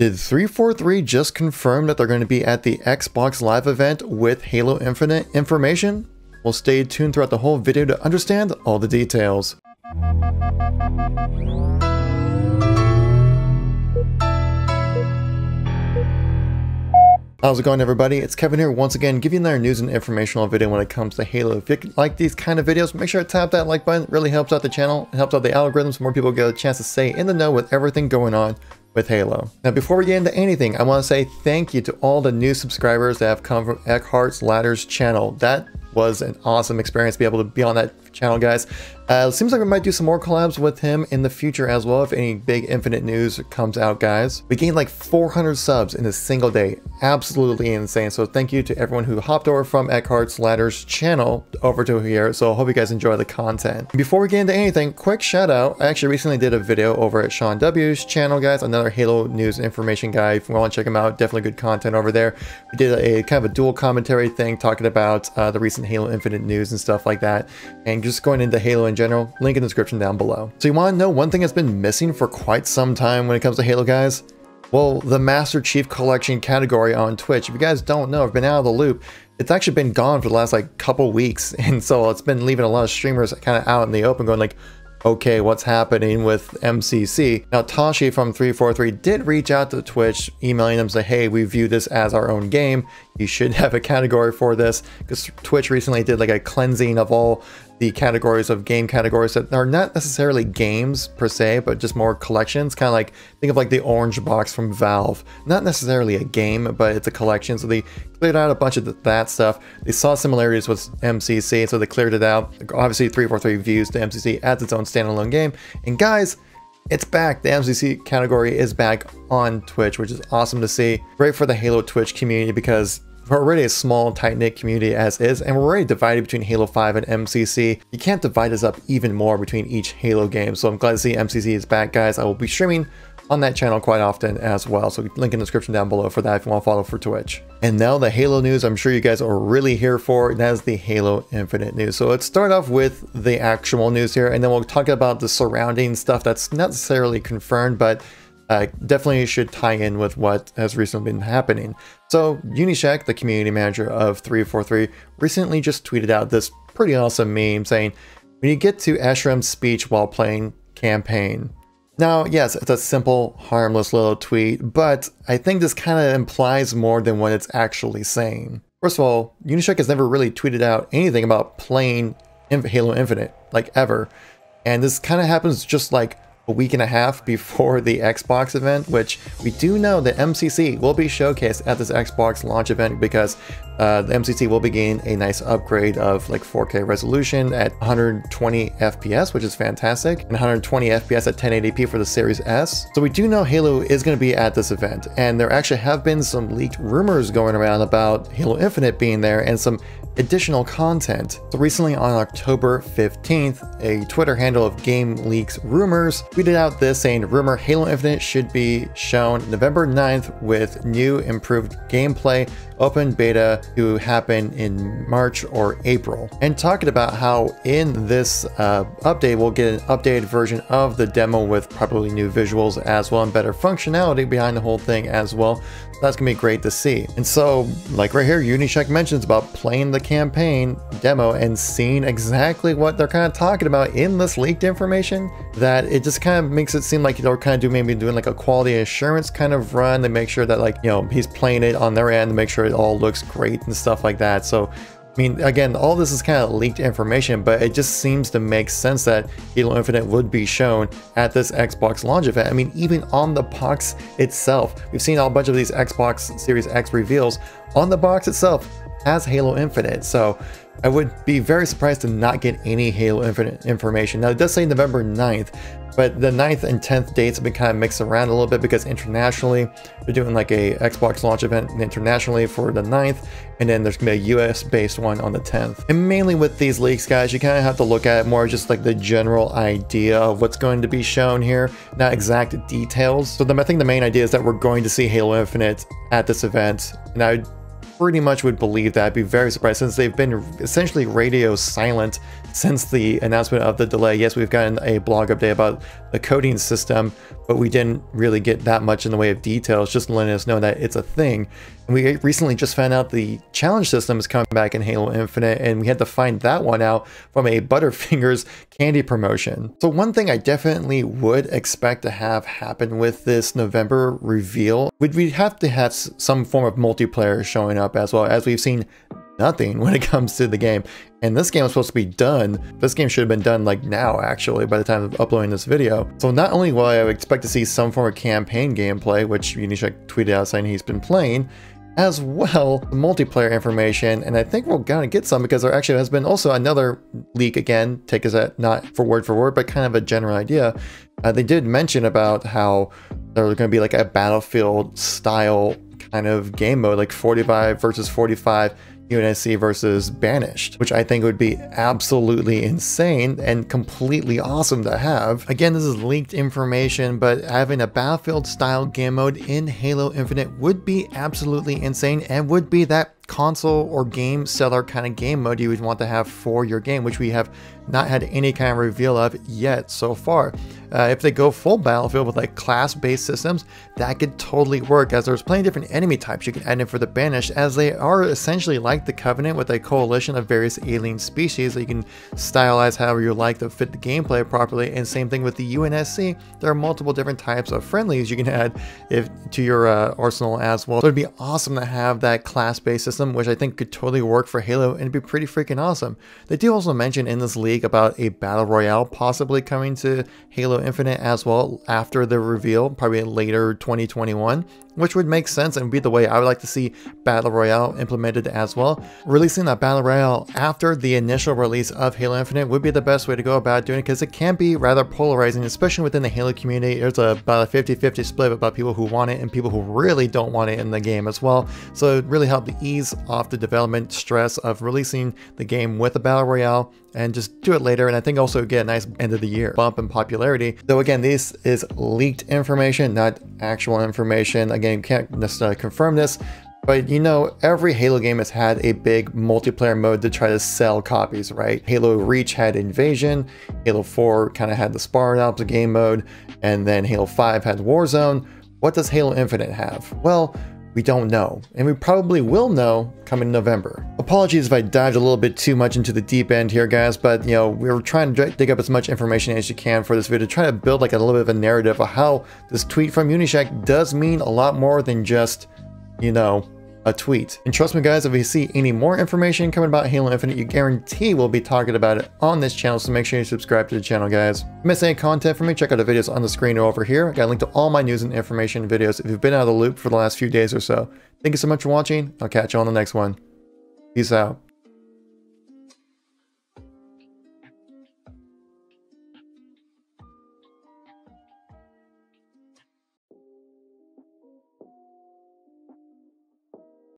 Did 343 just confirm that they're going to be at the Xbox Live event with Halo Infinite information? Well, stay tuned throughout the whole video to understand all the details. How's it going, everybody? It's Kevin here once again, giving you another news and informational video when it comes to Halo. If you like these kind of videos, make sure to tap that like button. It really helps out the channel. It helps out the algorithms. More people get a chance to stay in the know with everything going on with Halo. Now, before we get into anything, I want to say thank you to all the new subscribers that have come from Eckhart's Ladder's channel. That was an awesome experience to be able to be on that channel, guys. It seems like we might do some more collabs with him in the future as well, if any big Infinite news comes out, guys. We gained like 400 subs in a single day. Absolutely insane. So thank you to everyone who hopped over from Eckhart's Ladder's channel over to here. So I hope you guys enjoy the content. Before we get into anything, quick shout out. I actually recently did a video over at Sean W's channel, guys. Another Halo news information guy. If you want to check him out, definitely good content over there. We did a kind of a dual commentary thing talking about the recent Halo Infinite news and stuff like that. And just going into Halo in general, link in the description down below. So you want to know one thing that's been missing for quite some time when it comes to Halo, guys? Well, the Master Chief Collection category on Twitch. If you guys don't know, I've been out of the loop. It's actually been gone for the last like couple weeks. And so it's been leaving a lot of streamers kind of out in the open going like, okay, what's happening with MCC? Now, Tashi from 343 did reach out to Twitch, emailing them, say, hey, we view this as our own game. You should have a category for this, because Twitch recently did like a cleansing of all the categories of game categories that are not necessarily games per se, but just more collections. Kind of like, think of like the orange box from Valve. Not necessarily a game, but it's a collection. So they cleared out a bunch of that stuff. They saw similarities with MCC, so they cleared it out. Obviously, 343 views the MCC as its own standalone game. And guys, it's back. The MCC category is back on Twitch, which is awesome to see. Great for the Halo Twitch community, because we're already a small, tight-knit community as is, and we're already divided between Halo 5 and MCC. You can't divide us up even more between each Halo game, so I'm glad to see MCC is back, guys. I will be streaming on that channel quite often as well, so link in the description down below for that if you want to follow for Twitch. And now the Halo news I'm sure you guys are really here for, and that is the Halo Infinite news. So let's start off with the actual news here, and then we'll talk about the surrounding stuff that's not necessarily confirmed, but definitely should tie in with what has recently been happening. So Unyshek, the community manager of 343, recently just tweeted out this pretty awesome meme saying, when you get to Eshram's speech while playing campaign. Now, yes, it's a simple, harmless little tweet, but I think this kind of implies more than what it's actually saying. First of all, Unyshek has never really tweeted out anything about playing Halo Infinite, like ever. And this kind of happens just like a week and a half before the Xbox event, which we do know that MCC will be showcased at this Xbox launch event, because the MCC will be getting a nice upgrade of like 4K resolution at 120 FPS, which is fantastic, and 120 FPS at 1080p for the Series S. So we do know Halo is going to be at this event, and there actually have been some leaked rumors going around about Halo Infinite being there and some additional content. So recently on October 15th, a Twitter handle of Game Leaks Rumors tweeted out this saying, rumor Halo Infinite should be shown November 9th with new improved gameplay, open beta to happen in March or April. And talking about how in this update, we'll get an updated version of the demo with probably new visuals as well and better functionality behind the whole thing as well. That's gonna be great to see. And so like right here, Unyshek mentions about playing the campaign demo and seeing exactly what they're kind of talking about in this leaked information, that it just kind of makes it seem like they're kind of maybe doing like a quality assurance kind of run to make sure that, like, you know, he's playing it on their end to make sure it all looks great and stuff like that. So I mean, again, all this is kind of leaked information, but it just seems to make sense that Halo Infinite would be shown at this Xbox launch event. I mean, even on the box itself, we've seen a bunch of these Xbox Series X reveals. On the box itself has Halo Infinite, so I would be very surprised to not get any Halo Infinite information. Now, it does say November 9th, but the 9th and 10th dates have been kind of mixed around a little bit, because internationally, they're doing like a Xbox launch event internationally for the 9th, and then there's gonna be a US-based one on the 10th. And mainly with these leaks, guys, you kind of have to look at it more just like the general idea of what's going to be shown here, not exact details. So I think the main idea is that we're going to see Halo Infinite at this event, and I pretty much would believe that. I'd be very surprised, since they've been essentially radio silent since the announcement of the delay. Yes, we've gotten a blog update about the coding system, but we didn't really get that much in the way of details, just letting us know that it's a thing. And we recently just found out the challenge system is coming back in Halo Infinite, and we had to find that one out from a Butterfingers candy promotion. So one thing I definitely would expect to have happen with this November reveal would we have to have some form of multiplayer showing up, as well as we've seen nothing when it comes to the game. And this game is supposed to be done. This game should have been done like now, actually, by the time of uploading this video. So not only will I expect to see some form of campaign gameplay, which Unyshek tweeted out saying he's been playing, as well the multiplayer information, and I think we're gonna get some, because there actually has been also another leak again, take as a not for word for word, but kind of a general idea. They did mention about how there's gonna be like a Battlefield style kind of game mode, like 45 versus 45, UNSC versus Banished, which I think would be absolutely insane and completely awesome to have. Again, this is leaked information, but having a Battlefield style game mode in Halo Infinite would be absolutely insane, and would be that console or game seller kind of game mode you would want to have for your game, which we have not had any kind of reveal of yet so far. If they go full Battlefield with like class-based systems, that could totally work, as there's plenty of different enemy types you can add in for the Banished, as they are essentially like the Covenant, with a coalition of various alien species that you can stylize however you like to fit the gameplay properly. And same thing with the UNSC, there are multiple different types of friendlies you can add to your arsenal as well. So it'd be awesome to have that class-based system, which I think could totally work for Halo, and it'd be pretty freaking awesome. They do also mention in this leak about a Battle Royale possibly coming to Halo Infinite as well after the reveal, probably later 2021, which would make sense and be the way I would like to see Battle Royale implemented as well. Releasing that Battle Royale after the initial release of Halo Infinite would be the best way to go about doing it, because it can be rather polarizing, especially within the Halo community. There's about a 50-50 split about people who want it and people who really don't want it in the game as well. So it would really help to ease off the development stress of releasing the game with a Battle Royale, and just do it later, and I think also get a nice end of the year bump in popularity. Though again, this is leaked information, not actual information. Again, you can't necessarily confirm this, but you know, every Halo game has had a big multiplayer mode to try to sell copies, right? Halo Reach had Invasion, Halo 4 kind of had the Spartan Ops game mode, and then Halo 5 had Warzone. What does Halo Infinite have? Well, we don't know, and we probably will know coming November. Apologies if I dived a little bit too much into the deep end here, guys, but you know, we were trying to dig up as much information as you can for this video, try to build like a little bit of a narrative of how this tweet from Unyshek does mean a lot more than just, you know, a tweet. And trust me guys, if you see any more information coming about Halo Infinite, you guarantee we'll be talking about it on this channel, so make sure you subscribe to the channel, guys. If you miss any content from me, check out the videos on the screen or over here. I got a link to all my news and information videos if you've been out of the loop for the last few days or so. Thank you so much for watching. I'll catch you on the next one. Peace out.